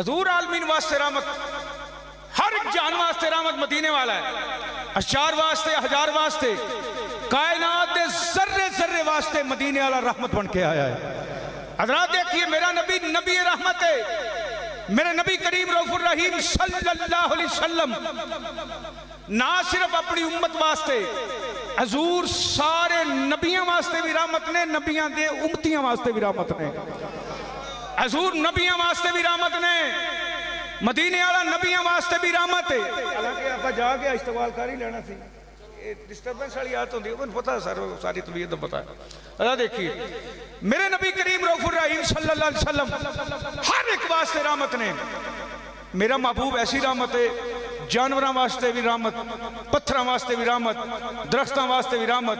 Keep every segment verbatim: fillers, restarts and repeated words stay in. हजूर आलमीन वास्ते रहमत, हर जान वास्ते रहमत मदीने वाला है। अशार वास्ते, हजार वास्ते, कायनात के जर्रे जर्रे वास्ते मदीने वाला रहमत बन के आया है। हजरात देखिए, मेरा नबी नबी रहमत है। मेरे नबी करीम रऊफुर रहीम सल्लल्लाहु अलैहि वसल्लम ना सिर्फ अपनी उम्मत वास्ते, हजूर सारे नबियों वास्ते भी रहमत ने, नबियों के उम्मतियों वास्ते भी रहमत ने। हजूर नबियों वास्ते भी रहमत ने, मदीने वाला नबियों वास्ते भी रहमत है। हालांकि आप जाके इस्तेमाल कर ही लेना सी, डिस्टर्बेंस वाली आदत होती है, उन्हें पता है, सारे सारी तबीयत पता है। अदा देखिए, मेरे नबी करीम रऊफुर रहीम सल्लल्लाहु अलैहि वसल्लम हर एक वास्ते रहमत ने। मेरा महबूब ऐसी रहमत है, जानवरों वास्ते भी रहमत, पत्थरों वास्ते भी रहमत, दरख्तों वास्ते भी रहमत।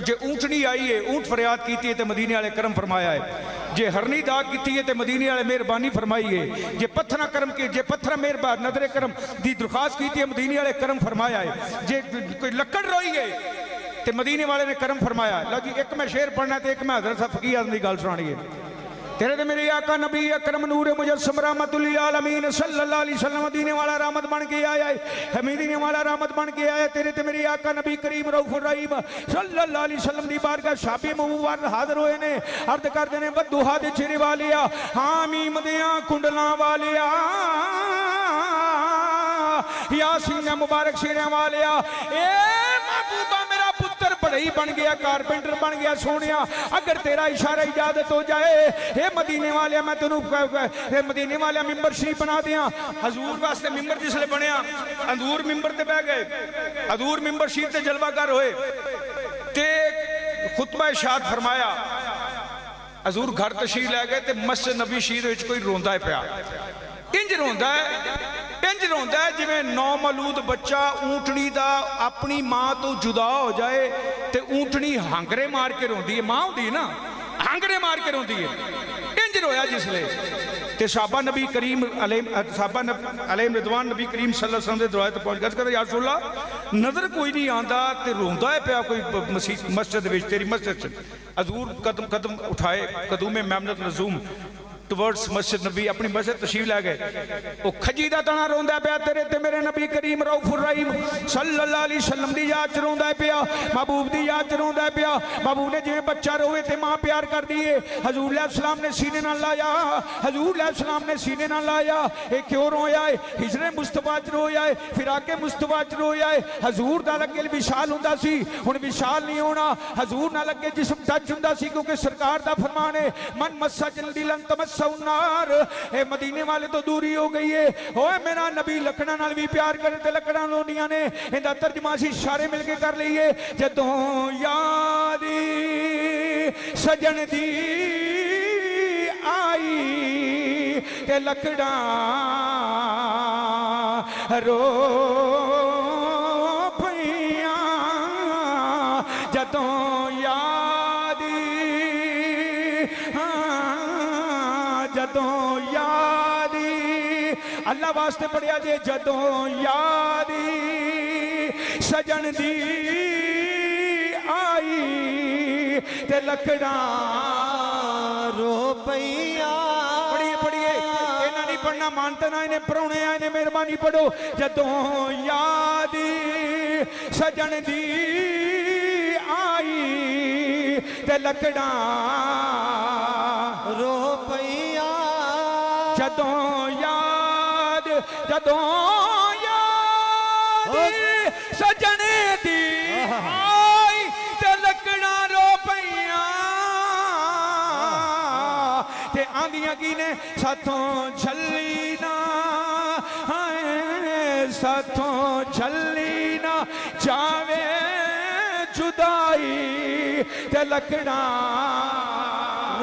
जे ऊंटनी आई है, ऊंट फरियाद की तो मदीने वाले करम फरमाया है। जे हरनी दाग की तो मदीने वाले मेहरबानी फरमाई है। जे पत्थर करम की, जे पत्थर मेहरबान नदरे करम की दरखास्त की है, मदीने वाले करम फरमाया है। जे कोई लकड़ रोई है तो मदीने वाले ने करम फरमाया। लो जी, एक मैं शेर पढ़ना तो एक मैं हजरत साहब फकीर आदमी की गल सुनानी है। तेरे तो मेरे आका नबी अकरम नूर मुजस्सम रहमतुल्लिल आलमीन सल्लल्लाहु अलैहि वसल्लम मदीने वाला रहमत बन के आया है। मदीने वाला रहमत बन के आया। तेरे तो मेरे आका नबी करीम रऊफुर रहीम सल्लल्लाहु अलैहि वसल्लम दी बारगाह शाबी मुबारक हाजिर होए ने। अर्ज करदे ने, बद्दुआ दे चेहरे वालिया, हामीम देया कुंडलां वालिया, यासीन मुबारक शेरां वालिया, ए महबूबा मेरा पुत्र बढ़ई बन गया, कारपेंटर बन गया। सोनिया, अगर तेरा इशारा इजाजत हो जाए, हे मदीने वाले, मैं तेनू मदीने वाले मिंबर शरीफ बना दिया। हजूर वास्ते मिंबर जिसले बनया, हजूर मिंबर ते बह गए, हजूर मिंबर शरीफ ते जलवागर होए, ते खुतबा इरशाद फरमाया। हजूर घर तशरीफ लै गए, मस्जिद नबी शरीफ विच कोई रोंदा है पिया, इंज रोंदा है, इंज रोंदा है जिवें नौ मलूद बच्चा ऊंटनी दा अपनी मां तो जुदा हो जाए तो ऊंटनी हांगरे मार के रोंदी है। मां होंदी ना, हांगरे मार के रोंदी है, इंज रोया जिसले। ते साहबा नबी करीम साहबा अलैहि रिदवान नबी करीम सल्लल्लाहु अलैहि वसल्लम दे दरवाजे ते पहुंच गए कि या रसूल अल्लाह, नजर कोई नहीं आंदा ते रोंदा है पिया कोई मस्जिद मस्जिद विच, तेरी मस्जिद च। हजूर कदम कदम उठाए, कदूमे मेमनत नजूम टवर्ड्स मस्जिद नबी, अपनी मस्जिद तशरीफ लै गए। वो खजी का तना रोंदा पिया, तेरे ते मेरे नबी करीम रऊफुर रहीम सल्लल्लाहु अलैहि वसल्लम दी याद च रोंदा पिया, महबूब दी याद च रोंदा पिया। महबूब ने जिवें बच्चा रोवे ते मां प्यार करदी है। हजूर अलैहिस्सलाम ने सीने नाल लाया, हजूर अलैहिस्सलाम ने सीने नाल लाया। ये क्यों रोया है? हिजरे मुस्तफा च रोया है, फिराके मुस्तफा च रोया है। हजूर दा अगे विशाल हुंदा सी, हुण विशाल नहीं होना। हजूर नाल अगे जिस्म टच हुंदा सी, क्योंकि सरकार दा फरमान है, मन मस्सा जल्दी लं तमस सौनार। ए मदीने वाले तो दूरी हो गई है। ओए मेरा नबी लखना नाल भी प्यार करे ते लखना लोनियां ने। इंदा तर्जुमा सी इशारे मिलके कर लईए। जदों यारी सजन दी आई ते लखड़ा रो पईया, जदों अल्लाह वास्ते पढ़िया जे, जदों यारी सजन दी आई ते लकड़ा रो पईया। पढ़िए पढ़िए, इन्हें नहीं पढ़ना, मानते ना, इन्हें पढ़ाने आए ने, मेहरबानी पढ़ो। जदों यारी सजन दी आई ते लकड़ा रो पईया, जदों जदों याद सजने दी आई ते लकड़ा रो पईया। ते आंदियां की ने, साथों छल्ली ना है, साथों छल्ली ना जावे जुदाई ते लकड़ा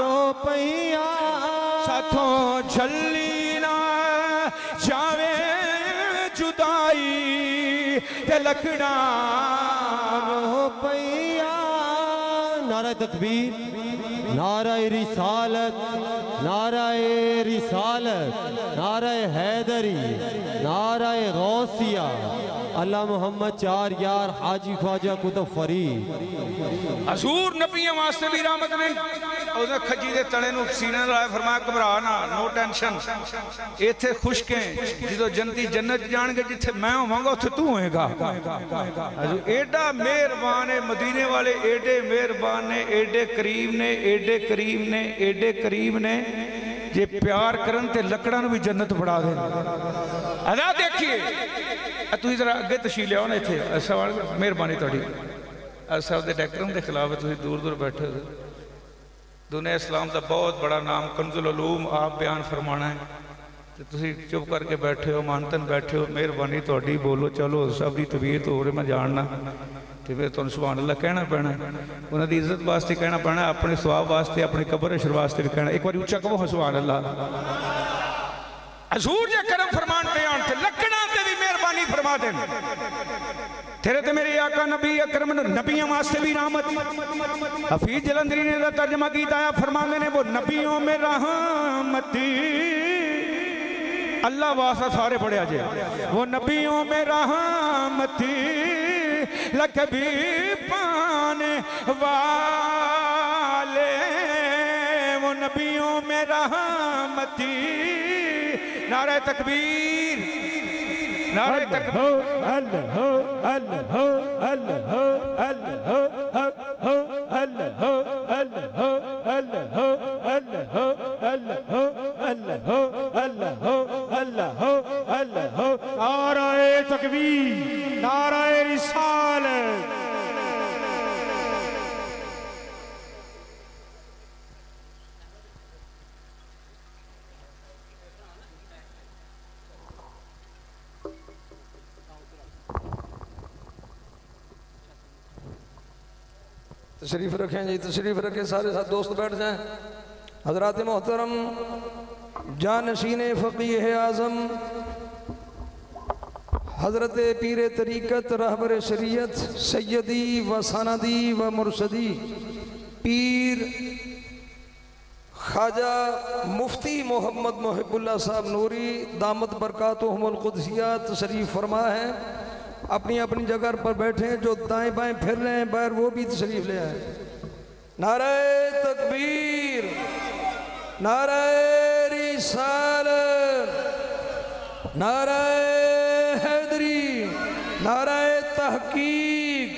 रो पईया, साथों छल्ली ना जावे जुदाई ते लखड़ा रो पईया। नारा तकबीर, नारा रिसालत, नारा रिसालत, नारा हैदरी, नारा गौसिया, अल्लाह मोहम्मद चार यार हाजी ख्वाजा कुतुब फरीद। हजूर नबियों वास्ते भी रहमत ने, उसने खजी के तने सीने लाया, फरमाया घबरा ना, नो टेंशन, इत्थे खुश्क है, जो जंती जन्नत जाएंगे जिथे मैं होवांगा उत्थे तू होएगा। एडा मेहरबान है मदीने वाले, एडे मेहरबान ने, एडे करीब ने, एडे करीब ने, एडे करीब ने, जे प्यार करन ते लकड़ां नूं भी जन्नत बना देण। अदा देखिए तुसीं जरा अगे तशील लिआओ ना इत्थे, सवाल मेहरबानी तुहाडी। अस साहब दे डैकरम दे खिलाफ तुसीं दूर दूर बैठे हो। दुनिया इस्लाम का बहुत बड़ा नाम कंजुल उलूम आप बयान फरमाना है तो तुम चुप करके बैठे हो, मानतन बैठे हो। मेहरबानी थोड़ी बोलो, चलो सब की तबीयत हो रही मैं जानना तो फिर तुम सुभान अल्लाह कहना पैना, उन्होंने की इज्जत वास्ते कहना पैना, अपने स्वाब वास्ते, अपनी कबर अशर वास्ते भी कहना। एक बार उच्चा कहो सुभान अल्लाह। हजूर जे करम फरमान पे आन ते लकड़ां ते भी मेहरबानी फरमा देन। तेरे ते मेरे आका नबी अकरम नबियों वास्ते भी रहमत। हफीज जलंधरी ने तर्जमा किया, फरमाते ने वो नबियों में रहमत अल्लाह वास्ता सारे पढ़े अजे, वो नबियों में रहमत लकबी पाने वाले, वो नबियों में रहमत। नारे तकबीर, नारे तकबीर, अल्लाह अल्लाह अल्लाह अल्लाह अल्लाह अल्लाह अल्लाह अल्लाह अल्लाह अल्लाह अल्लाह अल्लाह। नारे तकबीर, नारे रिसालत। तशरीफ रखें जी, तशरीफ रखें, सारे साथ दोस्त बैठ जाएं। हजरात मोहतरम जानशीने फकीह आज़म हजरत पीर तरीक़त रहबर शरीयत सैयदी व सनदी व मुर्शदी पीर ख्वाजा मुफ्ती मोहम्मद मुहिबुल्लाह साहब नूरी दामत बरकातुहुमुल क़ुदसिया तशरीफ फरमा है। अपनी अपनी जगह पर बैठे हैं, जो दाएं बाएं फिर रहे हैं बाहर वो भी तशरीफ ले आए। नारे तकबीर, नारे रिसालत, नारे हैदरी, नारे तहकीक,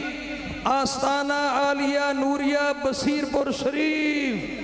आस्ताना आलिया नूरिया बसीरपुर शरीफ।